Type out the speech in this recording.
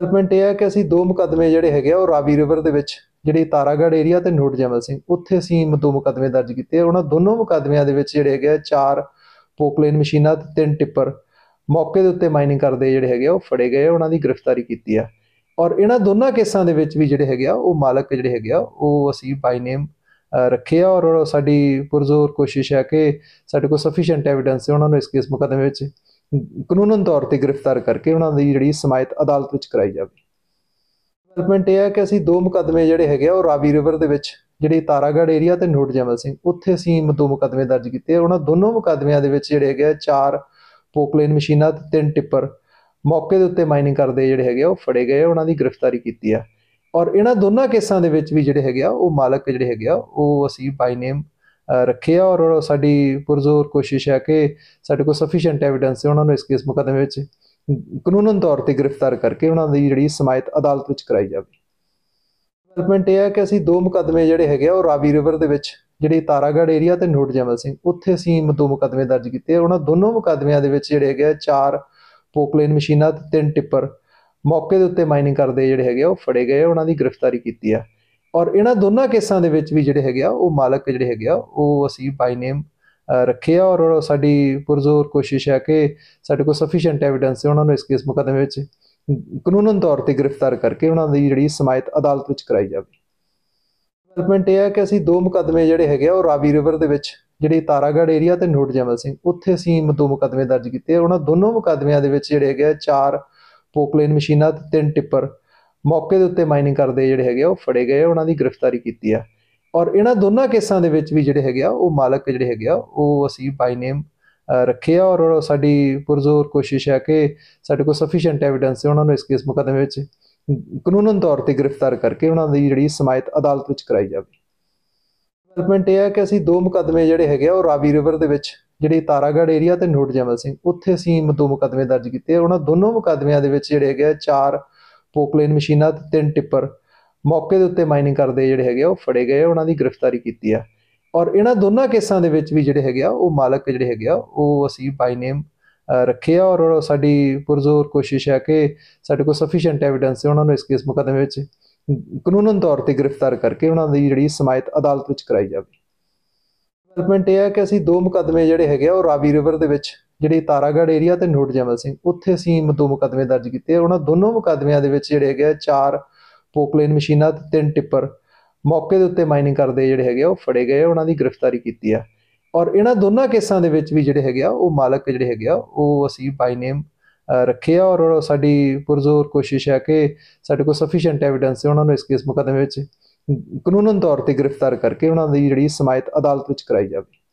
Development ਇਹ ਹੈ ਕਿ ਅਸੀਂ ਦੋ ਮੁਕੱਦਮੇ ਜਿਹੜੇ ਹੈਗੇ ਆ ਉਹ ਰਾਵੀ ਰਿਵਰ ਦੇ ਵਿੱਚ ਜਿਹੜੀ ਤਾਰਾਗੜ੍ਹ ਏਰੀਆ ਤੇ ਨੋਟ ਜਮਲ ਸਿੰਘ ਉੱਥੇ ਅਸੀਂ ਦੋ ਮੁਕੱਦਮੇ ਦਰਜ ਕੀਤੇ। ਉਹਨਾਂ ਦੋਨੋਂ ਮੁਕੱਦਮਿਆਂ ਦੇ ਵਿੱਚ ਜਿਹੜੇ ਹੈਗੇ ਆ 4 ਪੋਕਲੇਨ ਮਸ਼ੀਨਾਂ ਤੇ 3 ਟਿੱਪਰ ਮੌਕੇ ਦੇ ਉੱਤੇ ਮਾਈਨਿੰਗ ਕਰਦੇ ਜਿਹੜੇ ਹੈਗੇ ਉਹ ਫੜੇ ਗਏ, ਉਹਨਾਂ ਦੀ ਗ੍ਰਿਫਤਾਰੀ ਕੀਤੀ ਆ। ਔਰ ਇਹਨਾਂ ਦੋਨਾਂ ਕੇਸਾਂ ਦੇ ਵਿੱਚ ਵੀ ਜਿਹੜੇ ਹੈਗੇ ਆ ਉਹ ਮਾਲਕ ਜਿਹੜੇ ਹੈਗੇ ਆ ਉਹ ਅਸੀਂ ਬਾਈ ਨੇਮ ਰੱਖੇ ਆ। ਔਰ ਸਾਡੀ ਪੁਰਜ਼ੋਰ ਕੋਸ਼ਿਸ਼ ਹੈ ਕਿ ਸਾਡੇ ਕੋਲ ਸਫੀਸ਼ੀਐਂਟ ਐਵੀਡੈਂਸ ਹੈ ਉਹਨਾਂ ਨੂੰ ਇਸ ਕੇਸ ਮੁਕੱਦਮੇ ਵਿੱਚ ਕਾਨੂੰਨ ਤੌਰ ਤੇ ਗ੍ਰਿਫਤਾਰ ਕਰਕੇ ਉਹਨਾਂ ਦੀ ਜਿਹੜੀ ਸਮਾਇਤ ਅਦਾਲਤ ਵਿੱਚ ਕਰਾਈ ਜਾਵੇ। ਡਿਵੈਲਪਮੈਂਟ ਇਹ ਹੈ ਕਿ ਅਸੀਂ ਦੋ ਮੁਕੱਦਮੇ ਜਿਹੜੇ ਹੈਗੇ ਆ ਉਹ ਰਾਵੀ ਰਿਵਰ ਦੇ ਵਿੱਚ ਜਿਹੜੀ ਤਾਰਾਗੜ੍ਹ ਏਰੀਆ ਤੇ ਨੋਟ ਜਮਲ ਸਿੰਘ ਉੱਥੇ ਅਸੀਂ ਦੋ ਮੁਕੱਦਮੇ ਦਰਜ ਕੀਤੇ। ਉਹਨਾਂ ਦੋਨੋਂ ਮੁਕੱਦਮਿਆਂ ਦੇ ਵਿੱਚ ਜਿਹੜੇ ਹੈਗੇ ਆ 4 ਪੋਕਲੇਨ ਮਸ਼ੀਨਾਂ ਤੇ 3 ਟਿੱਪਰ ਮੌਕੇ ਦੇ ਉੱਤੇ ਮਾਈਨਿੰਗ ਕਰਦੇ ਜਿਹੜੇ ਹੈਗੇ ਉਹ ਫੜੇ ਗਏ, ਉਹਨਾਂ ਦੀ ਗ੍ਰਿਫਤਾਰੀ ਕੀਤੀ ਆ। ਔਰ ਇਹਨਾਂ ਦੋਨਾਂ ਕੇਸਾਂ ਦੇ ਵਿੱਚ ਵੀ ਜਿਹੜੇ ਹੈਗੇ ਆ ਉਹ ਮਾਲਕ ਜਿਹੜੇ ਹੈਗੇ ਆ ਉਹ ਅਸੀਂ ਬਾਈ ਨੇਮ ਰੱਖੇ ਆ। ਔਰ ਸਾਡੀ ਪੁਰਜ਼ੋਰ ਕੋਸ਼ਿਸ਼ ਹੈ ਕਿ ਸਾਡੇ ਕੋਲ ਸਫੀਸ਼ੀਐਂਟ ਐਵੀਡੈਂਸ ਹੈ ਉਹਨਾਂ ਨੂੰ ਇਸ ਕੇਸ ਮੁਕੱਦਮੇ ਵਿੱਚ ਕਾਨੂੰਨ ਤੌਰ ਤੇ ਗ੍ਰਿਫਤਾਰ ਕਰਕੇ ਉਹਨਾਂ ਦੀ ਜਿਹੜੀ ਸਮਾਇਤ ਅਦਾਲਤ ਵਿੱਚ ਕਰਾਈ ਜਾਵੇ। ਡਿਵੈਲਪਮੈਂਟ ਇਹ ਹੈ ਕਿ ਅਸੀਂ ਦੋ ਮੁਕੱਦਮੇ ਜਿਹੜੇ ਹੈਗੇ ਆ ਉਹ ਰਾਵੀ ਰਿਵਰ ਦੇ ਵਿੱਚ ਜਿਹੜੀ ਤਾਰਾਗੜ੍ਹ ਏਰੀਆ ਤੇ ਨੋਟ ਜਮਲ ਸਿੰਘ ਉੱਥੇ ਅਸੀਂ ਦੋ ਮੁਕੱਦਮੇ ਦਰਜ ਕੀਤੇ। ਉਹਨਾਂ ਦੋਨੋਂ ਮੁਕੱਦਮਿਆਂ ਦੇ ਵਿੱਚ ਜਿਹੜੇ ਹੈਗੇ ਆ 4 ਪੋਕਲੇਨ ਮਸ਼ੀਨਾਂ ਤੇ 3 ਟਿੱਪਰ ਮੌਕੇ ਦੇ ਉੱਤੇ ਮਾਈਨਿੰਗ ਕਰਦੇ ਜਿਹੜੇ ਹੈਗੇ ਉਹ ਫੜੇ ਗਏ, ਉਹਨਾਂ ਦੀ ਗ੍ਰਿਫਤਾਰੀ ਕੀਤੀ ਆ। ਔਰ ਇਹਨਾਂ ਦੋਨਾਂ ਕੇਸਾਂ ਦੇ ਵਿੱਚ ਵੀ ਜਿਹੜੇ ਹੈਗੇ ਆ ਉਹ ਮਾਲਕ ਜਿਹੜੇ ਹੈਗੇ ਆ ਉਹ ਅਸੀਂ ਬਾਈ ਨੇਮ ਰੱਖੇ ਆ। ਔਰ ਸਾਡੀ ਪੁਰਜ਼ੋਰ ਕੋਸ਼ਿਸ਼ ਹੈ ਕਿ ਸਾਡੇ ਕੋਲ ਸਫੀਸ਼ੀਐਂਟ ਐਵੀਡੈਂਸ ਹੈ ਉਹਨਾਂ ਨੂੰ ਇਸ ਕੇਸ ਮੁਕੱਦਮੇ ਵਿੱਚ ਕਾਨੂੰਨ ਤੌਰ ਤੇ ਗ੍ਰਿਫਤਾਰ ਕਰਕੇ ਉਹਨਾਂ ਦੀ ਜਿਹੜੀ ਸਮਾਇਤ ਅਦਾਲਤ ਵਿੱਚ ਕਰਾਈ ਜਾਵੇ। ਡਿਵੈਲਪਮੈਂਟ ਇਹ ਹੈ ਕਿ ਅਸੀਂ ਦੋ ਮੁਕੱਦਮੇ ਜਿਹੜੇ ਹੈਗੇ ਆ ਉਹ ਰਾਵੀ ਰਿਵਰ ਦੇ ਵਿੱਚ ਜਿਹੜੀ ਤਾਰਾਗੜ੍ਹ ਏਰੀਆ ਤੇ ਨੋਟ ਜਮਲ ਸਿੰਘ ਉੱਥੇ ਅਸੀਂ ਦੋ ਮੁਕੱਦਮੇ ਦਰਜ ਕੀਤੇ। ਉਹਨਾਂ ਦੋਨੋਂ ਮੁਕੱਦਮਿਆਂ ਦੇ ਵਿੱਚ ਜਿਹੜੇ ਹੈਗੇ ਆ 4 ਪੋਕਲੇਨ ਮਸ਼ੀਨਾਂ ਤੇ 3 ਟਿੱਪਰ ਮੌਕੇ ਦੇ ਉੱਤੇ ਮਾਈਨਿੰਗ ਕਰਦੇ ਜਿਹੜੇ ਹੈਗੇ ਉਹ ਫੜੇ ਗਏ, ਉਹਨਾਂ ਦੀ ਗ੍ਰਿਫਤਾਰੀ ਕੀਤੀ ਆ। ਔਰ ਇਹਨਾਂ ਦੋਨਾਂ ਕੇਸਾਂ ਦੇ ਵਿੱਚ ਵੀ ਜਿਹੜੇ ਹੈਗੇ ਆ ਉਹ ਮਾਲਕ ਜਿਹੜੇ ਹੈਗੇ ਆ ਉਹ ਅਸੀਂ ਬਾਈ ਨੇਮ ਰੱਖੇ ਆ। ਔਰ ਸਾਡੀ ਪੁਰਜ਼ੋਰ ਕੋਸ਼ਿਸ਼ ਹੈ ਕਿ ਸਾਡੇ ਕੋਲ ਸਫੀਸ਼ੀਐਂਟ ਐਵੀਡੈਂਸ ਹੈ ਉਹਨਾਂ ਨੂੰ ਇਸ ਕੇਸ ਮੁਕੱਦਮੇ ਵਿੱਚ ਕਾਨੂੰਨ ਤੌਰ ਤੇ ਗ੍ਰਿਫਤਾਰ ਕਰਕੇ ਉਹਨਾਂ ਦੀ ਜਿਹੜੀ ਸਮਾਇਤ ਅਦਾਲਤ ਵਿੱਚ ਕਰਾਈ ਜਾਵੇ। ਡਿਵੈਲਪਮੈਂਟ ਇਹ ਹੈ ਕਿ ਅਸੀਂ ਦੋ ਮੁਕੱਦਮੇ ਜਿਹੜੇ ਹੈਗੇ ਆ ਉਹ ਰਾਵੀ ਰਿਵਰ ਦੇ ਵਿੱਚ ਜਿਹੜੀ ਤਾਰਾਗੜ੍ਹ ਏਰੀਆ ਤੇ ਨੋਟ ਜਮਲ ਸਿੰਘ ਉੱਥੇ ਅਸੀਂ ਦੋ ਮੁਕੱਦਮੇ ਦਰਜ ਕੀਤੇ। ਉਹਨਾਂ ਦੋਨੋਂ ਮੁਕੱਦਮਿਆਂ ਦੇ ਵਿੱਚ ਜਿਹੜੇ ਹੈਗੇ ਆ 4 ਪੋਕਲੇਨ ਮਸ਼ੀਨਾਂ ਤੇ 3 ਟਿੱਪਰ ਮੌਕੇ ਦੇ ਉੱਤੇ ਮਾਈਨਿੰਗ ਕਰਦੇ ਜਿਹੜੇ ਹੈਗੇ ਉਹ ਫੜੇ ਗਏ, ਉਹਨਾਂ ਦੀ ਗ੍ਰਿਫਤਾਰੀ ਕੀਤੀ ਆ। ਔਰ ਇਹਨਾਂ ਦੋਨਾਂ ਕੇਸਾਂ ਦੇ ਵਿੱਚ ਵੀ ਜਿਹੜੇ ਹੈਗੇ ਆ ਉਹ ਮਾਲਕ ਜਿਹੜੇ ਹੈਗੇ ਆ ਉਹ ਅਸੀਂ ਬਾਈ ਨੇਮ ਰੱਖੇ ਆ। ਔਰ ਸਾਡੀ ਪੁਰਜ਼ੋਰ ਕੋਸ਼ਿਸ਼ ਹੈ ਕਿ ਸਾਡੇ ਕੋਲ ਸਫੀਸ਼ੀਐਂਟ ਐਵੀਡੈਂਸ ਹੈ ਉਹਨਾਂ ਨੂੰ ਇਸ ਕੇਸ ਮੁਕੱਦਮੇ ਵਿੱਚ ਕਾਨੂੰਨ ਤੌਰ ਤੇ ਗ੍ਰਿਫਤਾਰ ਕਰਕੇ ਉਹਨਾਂ ਦੀ ਜਿਹੜੀ ਸਮਾਇਤ ਅਦਾਲਤ ਵਿੱਚ ਕਰਾਈ ਜਾਵੇ। ਡਿਵੈਲਪਮੈਂਟ ਇਹ ਹੈ ਕਿ ਅਸੀਂ ਦੋ ਮੁਕੱਦਮੇ ਜਿਹੜੇ ਹੈਗੇ ਆ ਉਹ ਰਾਵੀ ਰਿਵਰ ਦੇ ਵਿੱਚ ਜਿਹੜੀ ਤਾਰਾਗੜ੍ਹ ਏਰੀਆ ਤੇ ਨੋਟ ਜਮਲ ਸਿੰਘ ਉੱਥੇ ਅਸੀਂ ਦੋ ਮੁਕੱਦਮੇ ਦਰਜ ਕੀਤੇ। ਉਹਨਾਂ ਦੋਨੋਂ ਮੁਕੱਦਮਿਆਂ ਦੇ ਵਿੱਚ ਜਿਹੜੇ ਹੈਗੇ ਆ 4 ਪੋਕਲੇਨ ਮਸ਼ੀਨਾਂ ਤੇ 3 ਟਿੱਪਰ ਮੌਕੇ ਦੇ ਉੱਤੇ ਮਾਈਨਿੰਗ ਕਰਦੇ ਜਿਹੜੇ ਹੈਗੇ ਉਹ ਫੜੇ ਗਏ, ਉਹਨਾਂ ਦੀ ਗ੍ਰਿਫਤਾਰੀ ਕੀਤੀ ਆ। ਔਰ ਇਹਨਾਂ ਦੋਨਾਂ ਕੇਸਾਂ ਦੇ ਵਿੱਚ ਵੀ ਜਿਹੜੇ ਹੈਗੇ ਆ ਉਹ ਮਾਲਕ ਜਿਹੜੇ ਹੈਗੇ ਆ ਉਹ ਅਸੀਂ ਬਾਈ ਨੇਮ ਰੱਖੇ ਆ। ਔਰ ਸਾਡੀ ਪੁਰਜ਼ੋਰ ਕੋਸ਼ਿਸ਼ ਹੈ ਕਿ ਸਾਡੇ ਕੋਲ ਸਫੀਸ਼ੀਐਂਟ ਐਵੀਡੈਂਸ ਹੈ ਉਹਨਾਂ ਨੂੰ ਇਸ ਕੇਸ ਮੁਕੱਦਮੇ ਵਿੱਚ ਕਾਨੂੰਨ ਤੌਰ ਤੇ ਗ੍ਰਿਫਤਾਰ ਕਰਕੇ ਉਹਨਾਂ ਦੀ ਜਿਹੜੀ ਸਮਾਇਤ ਅਦਾਲਤ ਵਿੱਚ ਕਰਾਈ ਜਾਵੇ।